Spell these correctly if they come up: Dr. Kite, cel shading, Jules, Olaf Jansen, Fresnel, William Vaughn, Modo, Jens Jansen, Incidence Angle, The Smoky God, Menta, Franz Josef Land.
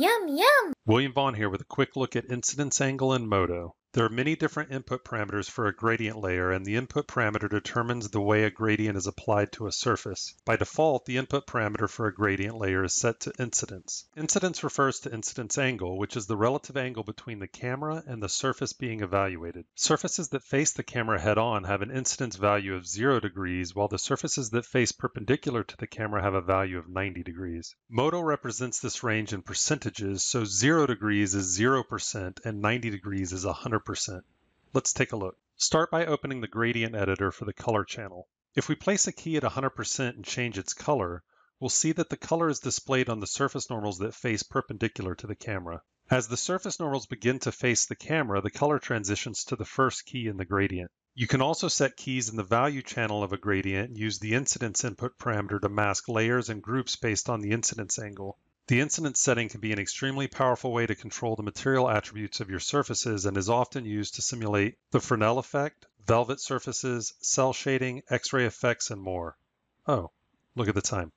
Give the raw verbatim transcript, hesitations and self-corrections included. Yum, yum! William Vaughn here with a quick look at incidence angle in Modo. There are many different input parameters for a gradient layer, and the input parameter determines the way a gradient is applied to a surface. By default, the input parameter for a gradient layer is set to incidence. Incidence refers to incidence angle, which is the relative angle between the camera and the surface being evaluated. Surfaces that face the camera head-on have an incidence value of zero degrees, while the surfaces that face perpendicular to the camera have a value of ninety degrees. Modo represents this range in percentages, so zero degrees is zero percent and ninety degrees is one hundred percent. Let's take a look. Start by opening the gradient editor for the color channel. If we place a key at one hundred percent and change its color, we'll see that the color is displayed on the surface normals that face perpendicular to the camera. As the surface normals begin to face the camera, the color transitions to the first key in the gradient. You can also set keys in the value channel of a gradient and use the incidence input parameter to mask layers and groups based on the incidence angle. The incidence setting can be an extremely powerful way to control the material attributes of your surfaces and is often used to simulate the Fresnel effect, velvet surfaces, cell shading, X-ray effects, and more. Oh, look at the time.